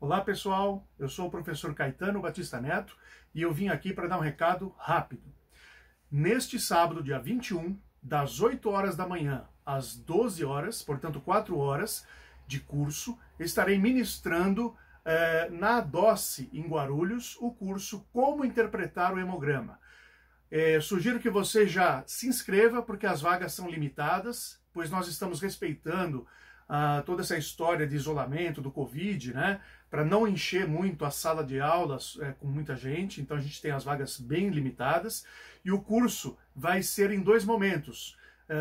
Olá pessoal, eu sou o professor Caetano Batista Neto e eu vim aqui para dar um recado rápido. Neste sábado, dia 21, das 8 horas da manhã às 12 horas, portanto 4 horas de curso, estarei ministrando na Adoci, em Guarulhos, o curso Como Interpretar o Hemograma. Sugiro que você já se inscreva, porque as vagas são limitadas, pois nós estamos respeitando toda essa história de isolamento do Covid, né? Para não encher muito a sala de aulas com muita gente, então a gente tem as vagas bem limitadas. E o curso vai ser em dois momentos.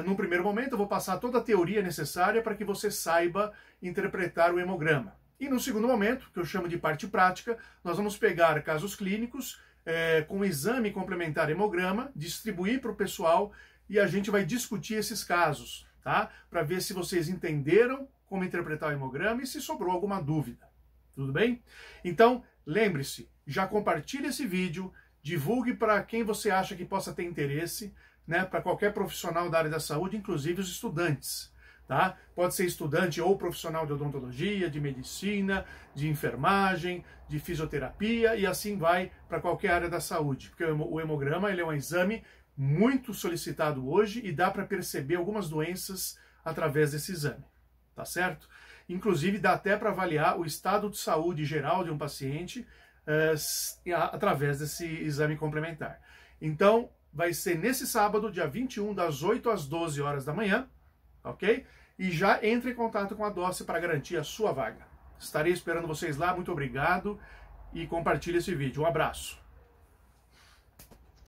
No primeiro momento eu vou passar toda a teoria necessária para que você saiba interpretar o hemograma. E no segundo momento, que eu chamo de parte prática, nós vamos pegar casos clínicos com exame complementar hemograma, distribuir para o pessoal e a gente vai discutir esses casos. Tá? Para ver se vocês entenderam como interpretar o hemograma e se sobrou alguma dúvida. Tudo bem? Então, lembre-se, já compartilhe esse vídeo, divulgue para quem você acha que possa ter interesse, né? Para qualquer profissional da área da saúde, inclusive os estudantes. Tá? Pode ser estudante ou profissional de odontologia, de medicina, de enfermagem, de fisioterapia e assim vai para qualquer área da saúde. Porque o hemograma ele é um exame muito solicitado hoje e dá para perceber algumas doenças através desse exame, tá certo? Inclusive dá até para avaliar o estado de saúde geral de um paciente através desse exame complementar. Então, vai ser nesse sábado, dia 21, das 8 às 12 horas da manhã, ok? E já entre em contato com a Adoci para garantir a sua vaga. Estarei esperando vocês lá, muito obrigado e compartilhe esse vídeo. Um abraço!